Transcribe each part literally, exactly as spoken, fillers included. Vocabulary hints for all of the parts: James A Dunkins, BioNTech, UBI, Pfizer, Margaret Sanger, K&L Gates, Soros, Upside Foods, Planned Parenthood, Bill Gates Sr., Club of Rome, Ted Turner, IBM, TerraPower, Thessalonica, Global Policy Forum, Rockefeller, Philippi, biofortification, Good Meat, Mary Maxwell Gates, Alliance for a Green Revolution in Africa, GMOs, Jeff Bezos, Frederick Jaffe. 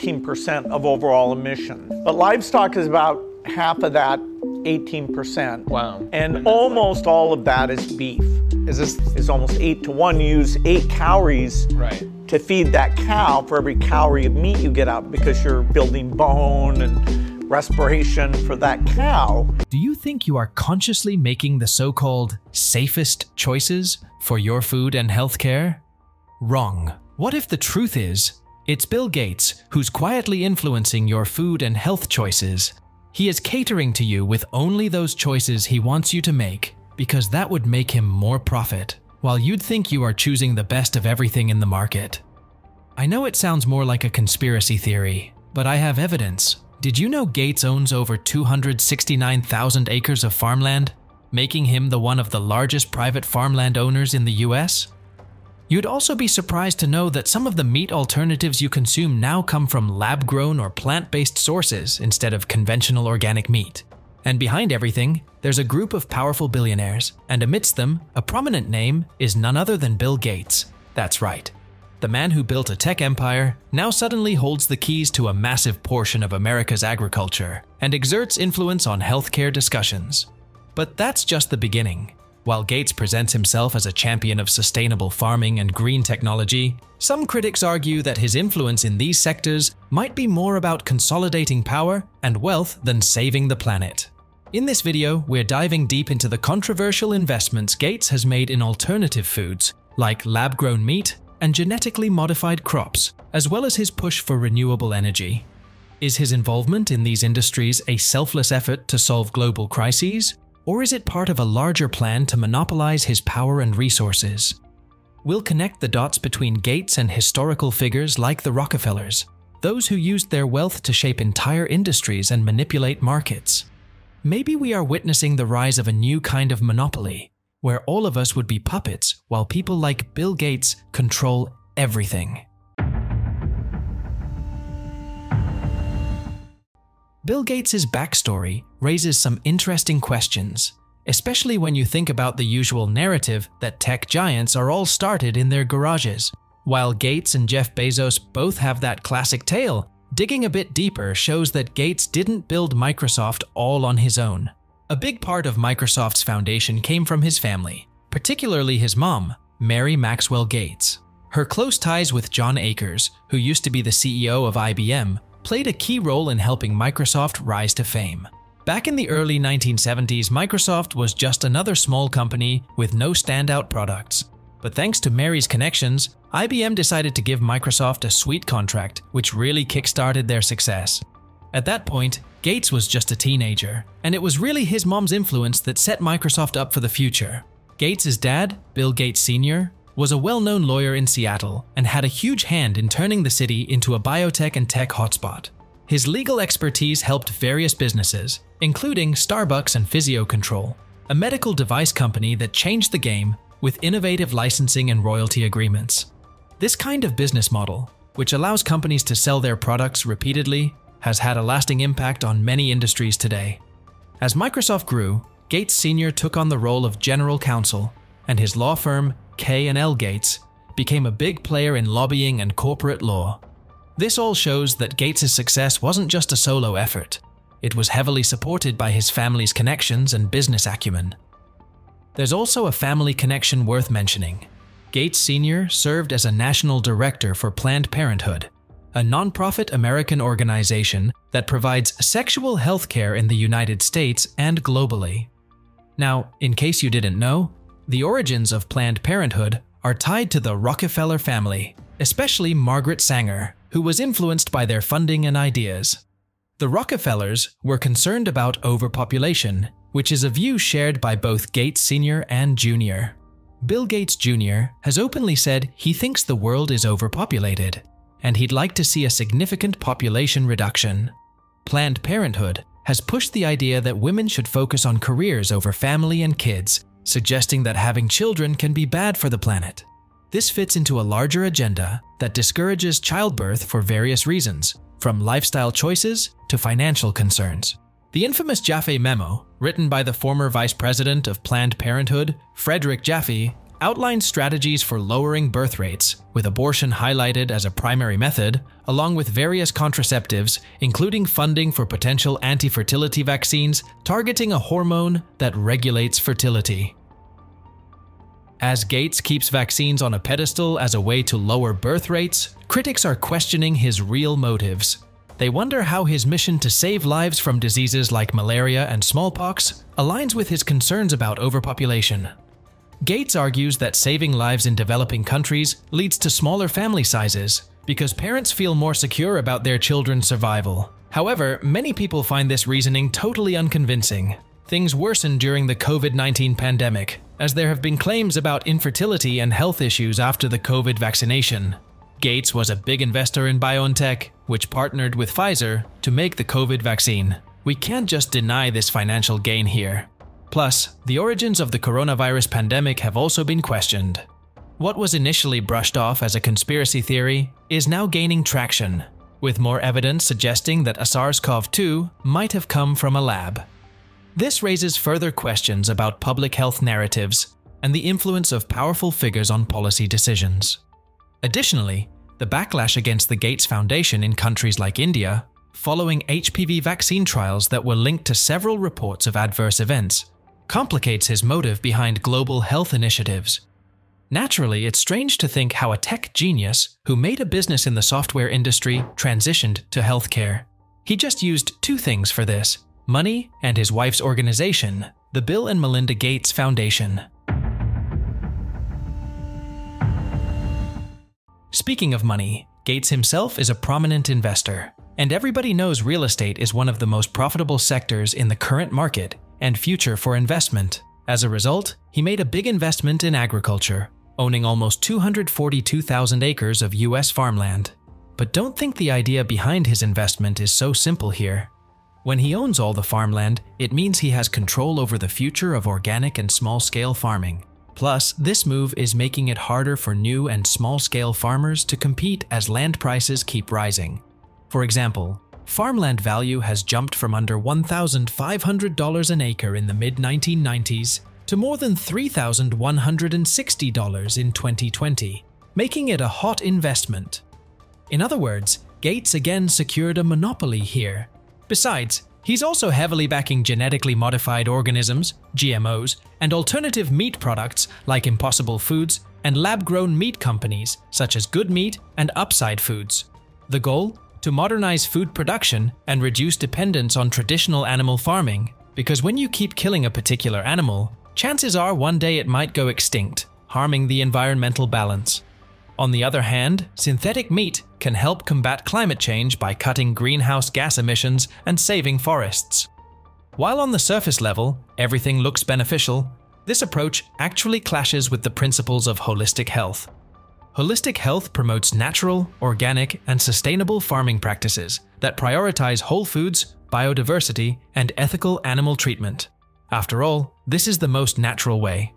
eighteen percent of overall emission. But livestock is about half of that eighteen percent. Wow. And almost all of that is beef. Is this is almost eight to one. You use eight calories right. to feed that cow for every calorie of meat you get out because you're building bone and respiration for that cow. Do you think you are consciously making the so-called safest choices for your food and healthcare? Wrong. What if the truth is, it's Bill Gates who's quietly influencing your food and health choices? He is catering to you with only those choices he wants you to make, because that would make him more profit, while you'd think you are choosing the best of everything in the market. I know it sounds more like a conspiracy theory, but I have evidence. Did you know Gates owns over two hundred sixty-nine thousand acres of farmland, making him the one of the largest private farmland owners in the U S? You'd also be surprised to know that some of the meat alternatives you consume now come from lab-grown or plant-based sources instead of conventional organic meat. And behind everything, there's a group of powerful billionaires, and amidst them, a prominent name is none other than Bill Gates. That's right. The man who built a tech empire now suddenly holds the keys to a massive portion of America's agriculture and exerts influence on healthcare discussions. But that's just the beginning. While Gates presents himself as a champion of sustainable farming and green technology, some critics argue that his influence in these sectors might be more about consolidating power and wealth than saving the planet. In this video, we're diving deep into the controversial investments Gates has made in alternative foods, like lab-grown meat and genetically modified crops, as well as his push for renewable energy. Is his involvement in these industries a selfless effort to solve global crises? Or is it part of a larger plan to monopolize his power and resources? We'll connect the dots between Gates and historical figures like the Rockefellers, those who used their wealth to shape entire industries and manipulate markets. Maybe we are witnessing the rise of a new kind of monopoly, where all of us would be puppets while people like Bill Gates control everything. Bill Gates' backstory raises some interesting questions, especially when you think about the usual narrative that tech giants are all started in their garages. While Gates and Jeff Bezos both have that classic tale, digging a bit deeper shows that Gates didn't build Microsoft all on his own. A big part of Microsoft's foundation came from his family, particularly his mom, Mary Maxwell Gates. Her close ties with John Akers, who used to be the C E O of I B M, played a key role in helping Microsoft rise to fame. Back in the early nineteen seventies, Microsoft was just another small company with no standout products. But thanks to Mary's connections, I B M decided to give Microsoft a sweet contract, which really kickstarted their success. At that point, Gates was just a teenager, and it was really his mom's influence that set Microsoft up for the future. Gates' dad, Bill Gates Senior, was a well-known lawyer in Seattle and had a huge hand in turning the city into a biotech and tech hotspot. His legal expertise helped various businesses, including Starbucks and PhysioControl, a medical device company that changed the game with innovative licensing and royalty agreements. This kind of business model, which allows companies to sell their products repeatedly, has had a lasting impact on many industries today. As Microsoft grew, Gates Senior took on the role of general counsel, and his law firm, K and L Gates, became a big player in lobbying and corporate law. This all shows that Gates' success wasn't just a solo effort. It was heavily supported by his family's connections and business acumen. There's also a family connection worth mentioning. Gates Senior served as a national director for Planned Parenthood, a nonprofit American organization that provides sexual health care in the United States and globally. Now, in case you didn't know, the origins of Planned Parenthood are tied to the Rockefeller family, especially Margaret Sanger, who was influenced by their funding and ideas. The Rockefellers were concerned about overpopulation, which is a view shared by both Gates Senior and Junior Bill Gates Junior has openly said he thinks the world is overpopulated, and he'd like to see a significant population reduction. Planned Parenthood has pushed the idea that women should focus on careers over family and kids, suggesting that having children can be bad for the planet. This fits into a larger agenda that discourages childbirth for various reasons, from lifestyle choices to financial concerns. The infamous Jaffe memo, written by the former vice president of Planned Parenthood, Frederick Jaffe, outlined strategies for lowering birth rates, with abortion highlighted as a primary method, along with various contraceptives, including funding for potential anti-fertility vaccines targeting a hormone that regulates fertility. As Gates keeps vaccines on a pedestal as a way to lower birth rates, critics are questioning his real motives. They wonder how his mission to save lives from diseases like malaria and smallpox aligns with his concerns about overpopulation. Gates argues that saving lives in developing countries leads to smaller family sizes because parents feel more secure about their children's survival. However, many people find this reasoning totally unconvincing. Things worsened during the COVID nineteen pandemic, as there have been claims about infertility and health issues after the COVID vaccination. Gates was a big investor in BioNTech, which partnered with Pfizer to make the COVID vaccine. We can't just deny this financial gain here. Plus, the origins of the coronavirus pandemic have also been questioned. What was initially brushed off as a conspiracy theory is now gaining traction, with more evidence suggesting that a SARS CoV two might have come from a lab. This raises further questions about public health narratives and the influence of powerful figures on policy decisions. Additionally, the backlash against the Gates Foundation in countries like India, following H P V vaccine trials that were linked to several reports of adverse events, complicates his motive behind global health initiatives. Naturally, it's strange to think how a tech genius who made a business in the software industry transitioned to healthcare. He just used two things for this: money and his wife's organization, the Bill and Melinda Gates Foundation. Speaking of money, Gates himself is a prominent investor, and everybody knows real estate is one of the most profitable sectors in the current market and future for investment. As a result, he made a big investment in agriculture, owning almost two hundred forty-two thousand acres of U S farmland. But don't think the idea behind his investment is so simple here. When he owns all the farmland, it means he has control over the future of organic and small-scale farming. Plus, this move is making it harder for new and small-scale farmers to compete as land prices keep rising. For example, farmland value has jumped from under one thousand five hundred dollars an acre in the mid nineteen nineties to more than three thousand one hundred sixty dollars in twenty twenty, making it a hot investment. In other words, Gates again secured a monopoly here. Besides, he's also heavily backing genetically modified organisms, G M Os, and alternative meat products like Impossible Foods and lab-grown meat companies such as Good Meat and Upside Foods. The goal? To modernize food production and reduce dependence on traditional animal farming, because when you keep killing a particular animal, chances are one day it might go extinct, harming the environmental balance. On the other hand, synthetic meat can help combat climate change by cutting greenhouse gas emissions and saving forests. While on the surface level, everything looks beneficial, this approach actually clashes with the principles of holistic health. Holistic health promotes natural, organic, and sustainable farming practices that prioritize whole foods, biodiversity, and ethical animal treatment. After all, this is the most natural way.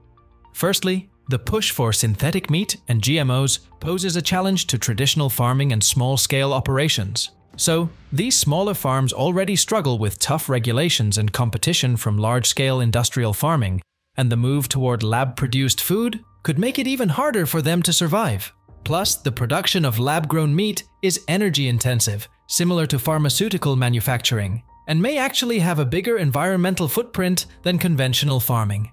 Firstly, the push for synthetic meat and G M Os poses a challenge to traditional farming and small-scale operations. So, these smaller farms already struggle with tough regulations and competition from large-scale industrial farming, and the move toward lab-produced food could make it even harder for them to survive. Plus, the production of lab-grown meat is energy-intensive, similar to pharmaceutical manufacturing, and may actually have a bigger environmental footprint than conventional farming.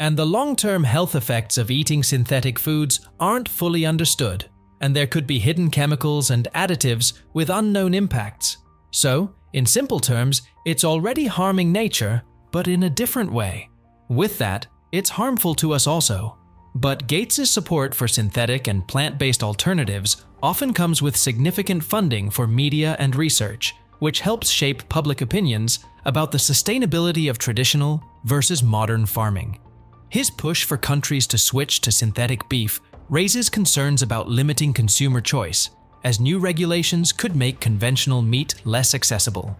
And the long-term health effects of eating synthetic foods aren't fully understood, and there could be hidden chemicals and additives with unknown impacts. So, in simple terms, it's already harming nature, but in a different way. With that, it's harmful to us also. But Gates' support for synthetic and plant-based alternatives often comes with significant funding for media and research, which helps shape public opinions about the sustainability of traditional versus modern farming. His push for countries to switch to synthetic beef raises concerns about limiting consumer choice, as new regulations could make conventional meat less accessible.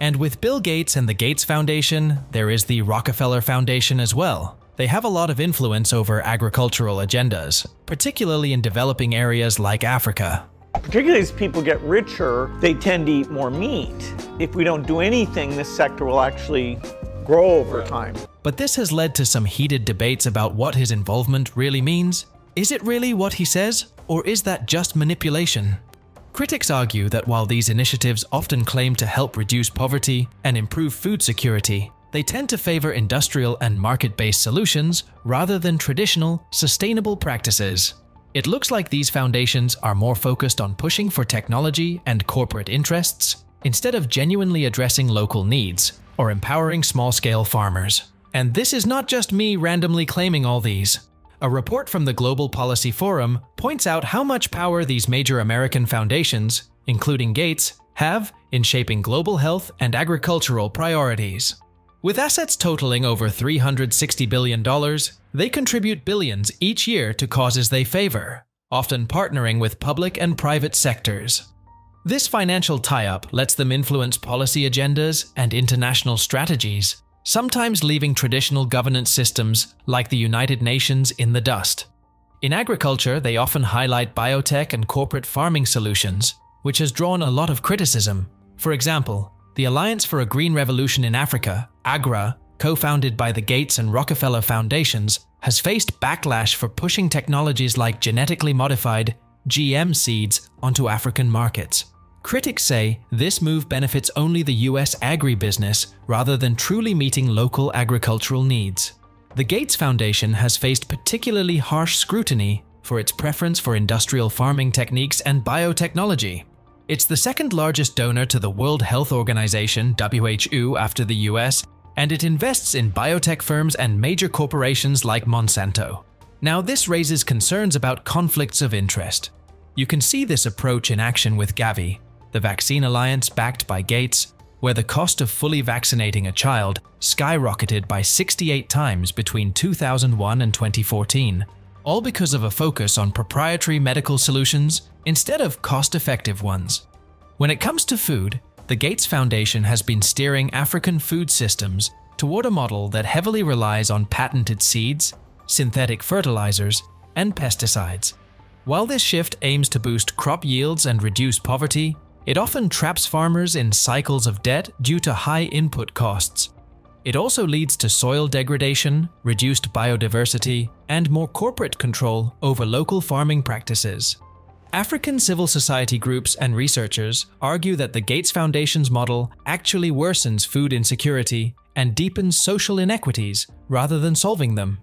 And with Bill Gates and the Gates Foundation, there is the Rockefeller Foundation as well. They have a lot of influence over agricultural agendas, particularly in developing areas like Africa. Particularly as people get richer, they tend to eat more meat. If we don't do anything, this sector will actually grow over time. But this has led to some heated debates about what his involvement really means. Is it really what he says, or is that just manipulation? Critics argue that while these initiatives often claim to help reduce poverty and improve food security, they tend to favor industrial and market-based solutions rather than traditional, sustainable practices. It looks like these foundations are more focused on pushing for technology and corporate interests instead of genuinely addressing local needs or empowering small-scale farmers. And this is not just me randomly claiming all these. A report from the Global Policy Forum points out how much power these major American foundations, including Gates, have in shaping global health and agricultural priorities. With assets totaling over three hundred sixty billion dollars, they contribute billions each year to causes they favor, often partnering with public and private sectors. This financial tie-up lets them influence policy agendas and international strategies, sometimes leaving traditional governance systems like the United Nations in the dust. In agriculture, they often highlight biotech and corporate farming solutions, which has drawn a lot of criticism. For example, the Alliance for a Green Revolution in Africa, AGRA, co-founded by the Gates and Rockefeller Foundations, has faced backlash for pushing technologies like genetically modified G M seeds onto African markets. Critics say this move benefits only the U S agribusiness rather than truly meeting local agricultural needs. The Gates Foundation has faced particularly harsh scrutiny for its preference for industrial farming techniques and biotechnology. It's the second largest donor to the World Health Organization, W H O, after the U S, and it invests in biotech firms and major corporations like Monsanto. Now, this raises concerns about conflicts of interest. You can see this approach in action with Gavi, the vaccine alliance backed by Gates, where the cost of fully vaccinating a child skyrocketed by sixty-eight times between two thousand one and twenty fourteen, all because of a focus on proprietary medical solutions instead of cost-effective ones. When it comes to food, the Gates Foundation has been steering African food systems toward a model that heavily relies on patented seeds, synthetic fertilizers, and pesticides. While this shift aims to boost crop yields and reduce poverty, it often traps farmers in cycles of debt due to high input costs. It also leads to soil degradation, reduced biodiversity, and more corporate control over local farming practices. African civil society groups and researchers argue that the Gates Foundation's model actually worsens food insecurity and deepens social inequities rather than solving them.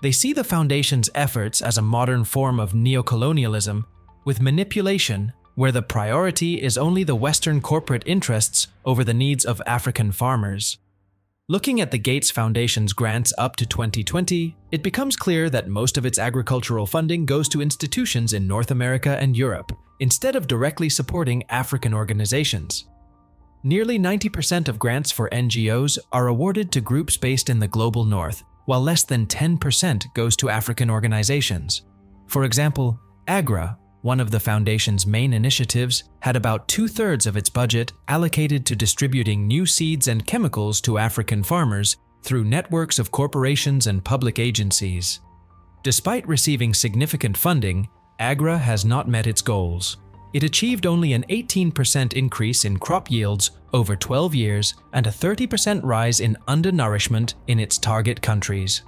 They see the Foundation's efforts as a modern form of neocolonialism with manipulation, where the priority is only the Western corporate interests over the needs of African farmers. Looking at the Gates Foundation's grants up to twenty twenty, it becomes clear that most of its agricultural funding goes to institutions in North America and Europe, instead of directly supporting African organizations. Nearly ninety percent of grants for N G Os are awarded to groups based in the global north, while less than ten percent goes to African organizations. For example, AGRA, one of the foundation's main initiatives, had about two-thirds of its budget allocated to distributing new seeds and chemicals to African farmers through networks of corporations and public agencies. Despite receiving significant funding, AGRA has not met its goals. It achieved only an eighteen percent increase in crop yields over twelve years and a thirty percent rise in undernourishment in its target countries.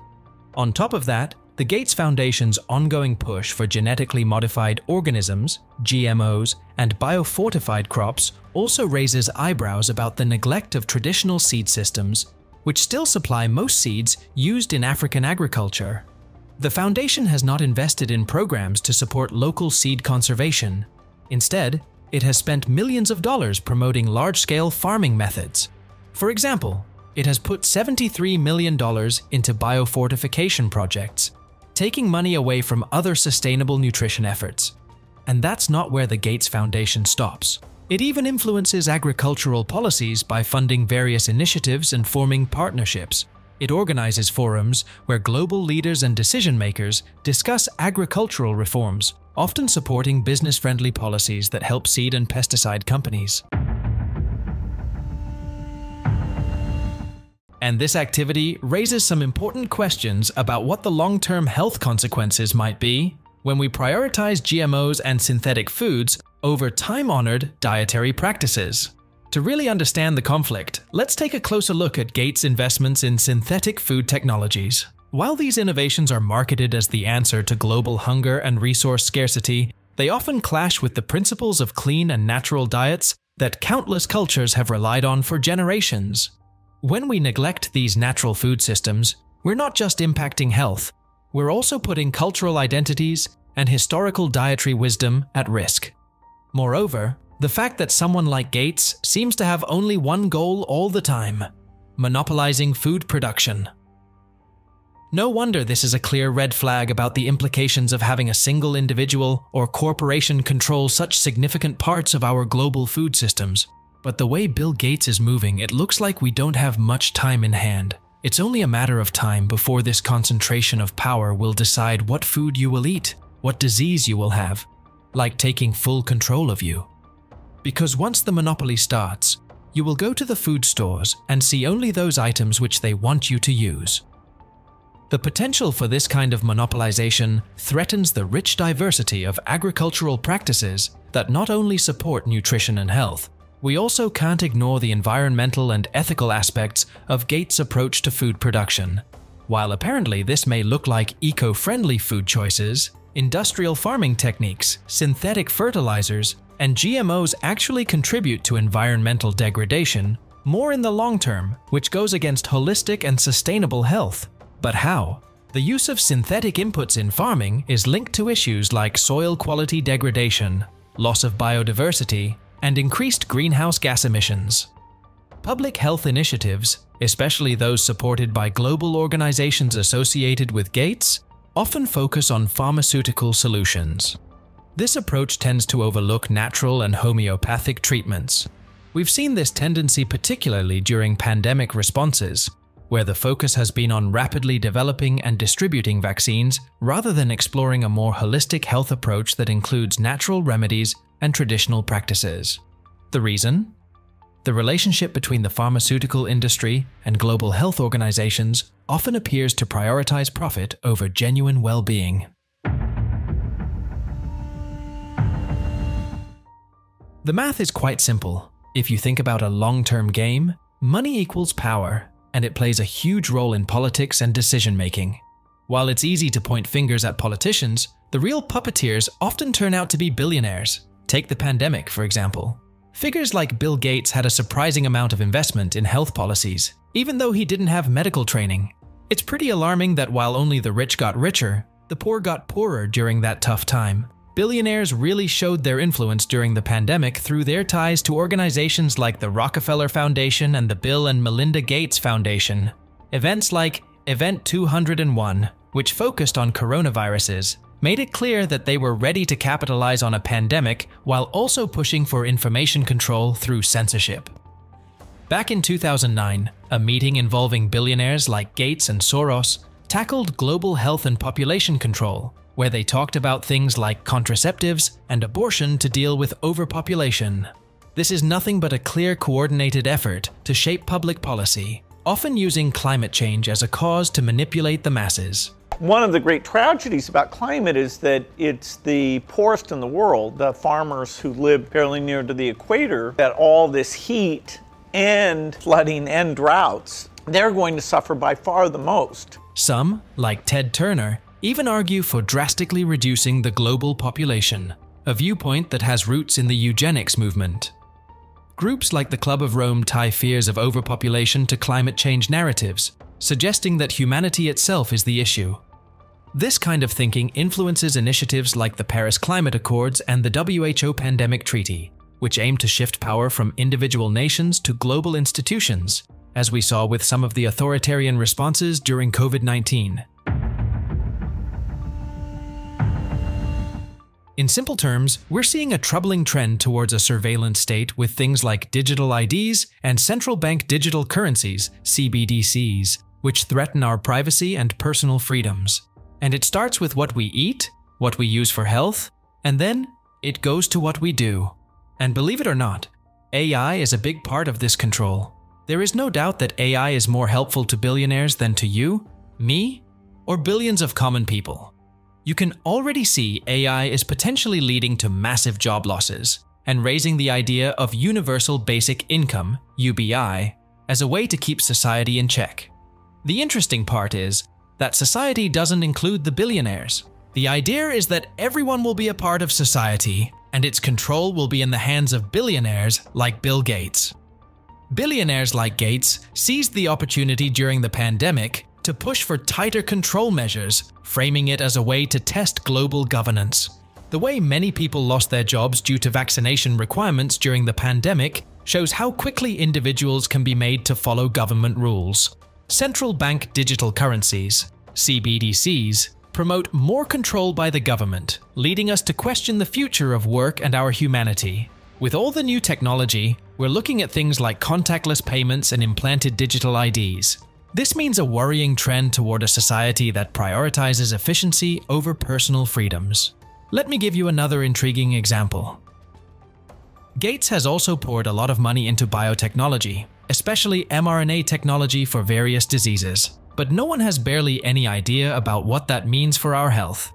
On top of that, the Gates Foundation's ongoing push for genetically modified organisms, G M Os, and biofortified crops also raises eyebrows about the neglect of traditional seed systems, which still supply most seeds used in African agriculture. The foundation has not invested in programs to support local seed conservation. Instead, it has spent millions of dollars promoting large-scale farming methods. For example, it has put seventy-three million dollars into biofortification projects, taking money away from other sustainable nutrition efforts. And that's not where the Gates Foundation stops. It even influences agricultural policies by funding various initiatives and forming partnerships. It organizes forums where global leaders and decision-makers discuss agricultural reforms, often supporting business-friendly policies that help seed and pesticide companies. And this activity raises some important questions about what the long-term health consequences might be when we prioritize G M Os and synthetic foods over time-honored dietary practices. To really understand the conflict, let's take a closer look at Gates' investments in synthetic food technologies. While these innovations are marketed as the answer to global hunger and resource scarcity, they often clash with the principles of clean and natural diets that countless cultures have relied on for generations. When we neglect these natural food systems, we're not just impacting health, we're also putting cultural identities and historical dietary wisdom at risk. Moreover, the fact that someone like Gates seems to have only one goal all the time: monopolizing food production. No wonder this is a clear red flag about the implications of having a single individual or corporation control such significant parts of our global food systems. But the way Bill Gates is moving, it looks like we don't have much time in hand. It's only a matter of time before this concentration of power will decide what food you will eat, what disease you will have, like taking full control of you. Because once the monopoly starts, you will go to the food stores and see only those items which they want you to use. The potential for this kind of monopolization threatens the rich diversity of agricultural practices that not only support nutrition and health, we also can't ignore the environmental and ethical aspects of Gates' approach to food production. While apparently this may look like eco-friendly food choices, industrial farming techniques, synthetic fertilizers, and G M Os actually contribute to environmental degradation more in the long term, which goes against holistic and sustainable health. But how? The use of synthetic inputs in farming is linked to issues like soil quality degradation, loss of biodiversity, and increased greenhouse gas emissions. Public health initiatives, especially those supported by global organizations associated with Gates, often focus on pharmaceutical solutions. This approach tends to overlook natural and homeopathic treatments. We've seen this tendency particularly during pandemic responses, where the focus has been on rapidly developing and distributing vaccines rather than exploring a more holistic health approach that includes natural remedies and traditional practices. The reason? The relationship between the pharmaceutical industry and global health organizations often appears to prioritize profit over genuine well-being. The math is quite simple. If you think about a long-term game, money equals power, and it plays a huge role in politics and decision-making. While it's easy to point fingers at politicians, the real puppeteers often turn out to be billionaires. Take the pandemic, for example. Figures like Bill Gates had a surprising amount of investment in health policies, even though he didn't have medical training. It's pretty alarming that while only the rich got richer, the poor got poorer during that tough time. Billionaires really showed their influence during the pandemic through their ties to organizations like the Rockefeller Foundation and the Bill and Melinda Gates Foundation. Events like Event two oh one, which focused on coronaviruses, made it clear that they were ready to capitalize on a pandemic while also pushing for information control through censorship. Back in two thousand nine, a meeting involving billionaires like Gates and Soros tackled global health and population control, where they talked about things like contraceptives and abortion to deal with overpopulation. This is nothing but a clear coordinated effort to shape public policy, often using climate change as a cause to manipulate the masses. One of the great tragedies about climate is that it's the poorest in the world, the farmers who live fairly near to the equator, that all this heat and flooding and droughts, they're going to suffer by far the most. Some, like Ted Turner, even argue for drastically reducing the global population, a viewpoint that has roots in the eugenics movement. Groups like the Club of Rome tie fears of overpopulation to climate change narratives, suggesting that humanity itself is the issue. This kind of thinking influences initiatives like the Paris Climate Accords and the W H O Pandemic Treaty, which aim to shift power from individual nations to global institutions, as we saw with some of the authoritarian responses during COVID nineteen. In simple terms, we're seeing a troubling trend towards a surveillance state with things like digital I Ds and central bank digital currencies, C B D Cs, which threaten our privacy and personal freedoms. And it starts with what we eat, what we use for health, and then it goes to what we do. And believe it or not, A I is a big part of this control. There is no doubt that A I is more helpful to billionaires than to you, me, or billions of common people. You can already see A I is potentially leading to massive job losses, and raising the idea of universal basic income, U B I, as a way to keep society in check. The interesting part is that society doesn't include the billionaires. The idea is that everyone will be a part of society, and its control will be in the hands of billionaires like Bill Gates. Billionaires like Gates seized the opportunity during the pandemic to push for tighter control measures, framing it as a way to test global governance. The way many people lost their jobs due to vaccination requirements during the pandemic shows how quickly individuals can be made to follow government rules. Central Bank Digital Currencies, C B D Cs, promote more control by the government, leading us to question the future of work and our humanity. With all the new technology, we're looking at things like contactless payments and implanted digital I Ds. This means a worrying trend toward a society that prioritizes efficiency over personal freedoms. Let me give you another intriguing example. Gates has also poured a lot of money into biotechnology, especially m R N A technology for various diseases. But no one has barely any idea about what that means for our health.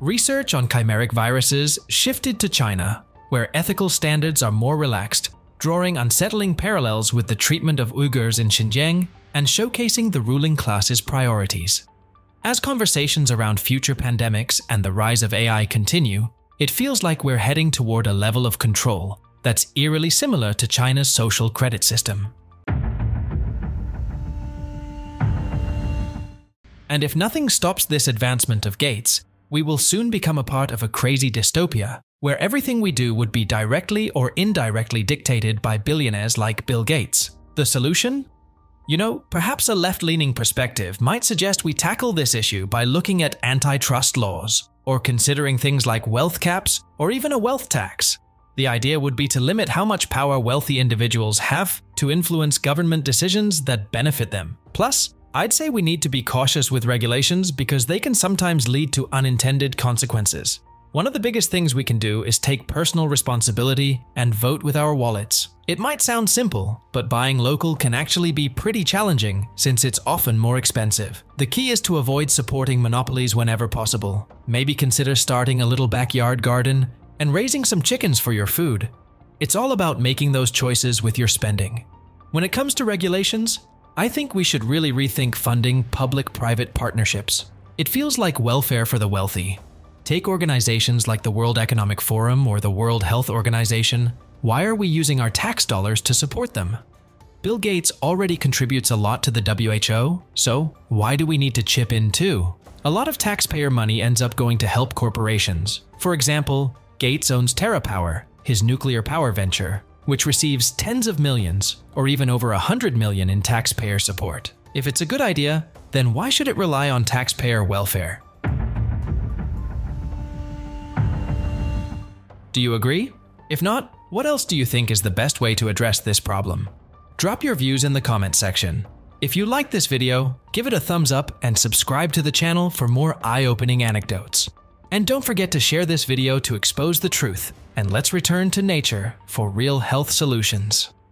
Research on chimeric viruses shifted to China, where ethical standards are more relaxed, drawing unsettling parallels with the treatment of Uyghurs in Xinjiang and showcasing the ruling class's priorities. As conversations around future pandemics and the rise of A I continue, it feels like we're heading toward a level of control that's eerily similar to China's social credit system. And if nothing stops this advancement of Gates, we will soon become a part of a crazy dystopia where everything we do would be directly or indirectly dictated by billionaires like Bill Gates. The solution? You know, perhaps a left-leaning perspective might suggest we tackle this issue by looking at antitrust laws, or considering things like wealth caps or even a wealth tax. The idea would be to limit how much power wealthy individuals have to influence government decisions that benefit them. Plus, I'd say we need to be cautious with regulations because they can sometimes lead to unintended consequences. One of the biggest things we can do is take personal responsibility and vote with our wallets. It might sound simple, but buying local can actually be pretty challenging since it's often more expensive. The key is to avoid supporting monopolies whenever possible. Maybe consider starting a little backyard garden and raising some chickens for your food. It's all about making those choices with your spending. When it comes to regulations, I think we should really rethink funding public-private partnerships. It feels like welfare for the wealthy. Take organizations like the World Economic Forum or the World Health Organization. Why are we using our tax dollars to support them? Bill Gates already contributes a lot to the W H O, so why do we need to chip in too? A lot of taxpayer money ends up going to help corporations. For example, Gates owns TerraPower, his nuclear power venture, which receives tens of millions or even over one hundred million in taxpayer support. If it's a good idea, then why should it rely on taxpayer welfare? Do you agree? If not, what else do you think is the best way to address this problem? Drop your views in the comment section. If you like this video, give it a thumbs up and subscribe to the channel for more eye-opening anecdotes. And don't forget to share this video to expose the truth, and let's return to nature for real health solutions.